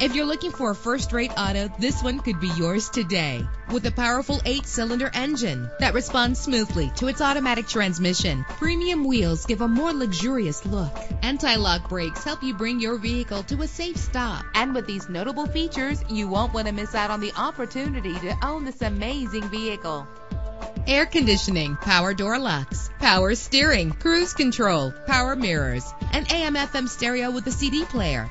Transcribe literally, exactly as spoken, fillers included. If you're looking for a first-rate auto, this one could be yours today. With a powerful eight-cylinder engine that responds smoothly to its automatic transmission, premium wheels give a more luxurious look. Anti-lock brakes help you bring your vehicle to a safe stop. And with these notable features, you won't want to miss out on the opportunity to own this amazing vehicle. Air conditioning, power door locks, power steering, cruise control, power mirrors, an A M F M stereo with a C D player,